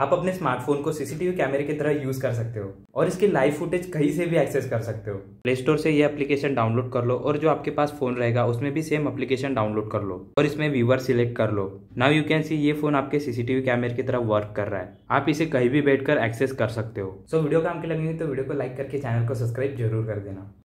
आप अपने स्मार्टफोन को सीसीटीवी कैमरे की तरह यूज कर सकते हो और इसकी लाइव फुटेज कहीं से भी एक्सेस कर सकते हो। प्ले स्टोर से ये एप्लीकेशन डाउनलोड कर लो और जो आपके पास फोन रहेगा उसमें भी सेम एप्लीकेशन डाउनलोड कर लो और इसमें व्यूअर सिलेक्ट कर लो। नाउ यू कैन सी ये फोन आपके सीसीटीवी कैमरे की तरह वर्क कर रहा है, आप इसे कहीं भी बैठकर एक्सेस कर सकते हो। सो वीडियो काम की लगेगी तो वीडियो को लाइक करके चैनल को सब्सक्राइब जरूर कर देना।